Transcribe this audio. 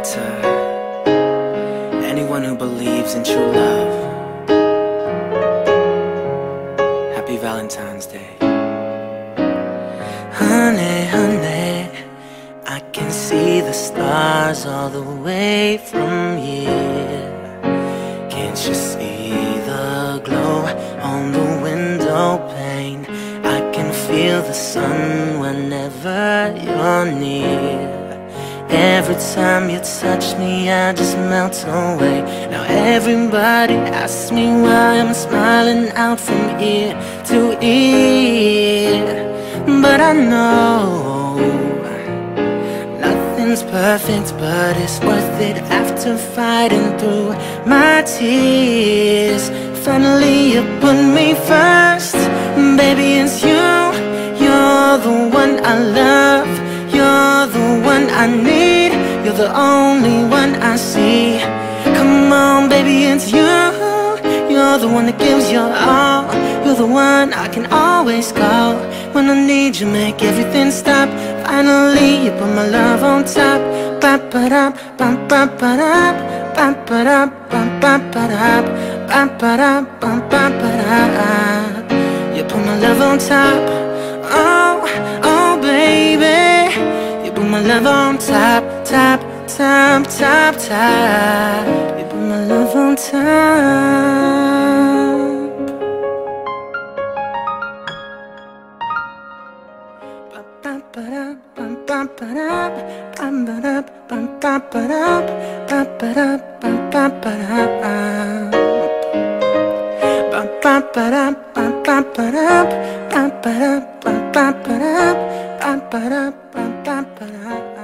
altar. Anyone who believes in true love, happy Valentine's Day. Honey, honey, I can see the stars all the way from here. Can't you see the glow on the window pane? I can feel the sun whenever you're near. Every time you touch me, I just melt away. Now everybody asks me why I'm smiling out from ear to ear. But I know nothing's perfect, but it's worth it. After fighting through my tears, finally you put me first. Baby, it's you. You're the one I love. You're the one I need. You're the only one I see. Come on, baby, it's you. You're the one that gives your all. You're the one I can always call when I need you, make everything stop. Finally, you put my love on top. Ba-ba-da, ba-ba-ba-da, ba-ba-da, ba-ba-ba-da, ba-ba-da, ba-ba-ba-da. You put my love on top. Oh, oh, baby, you put my love on top, top, top, top, top. You put my love on top. Ba ba ba ba ba.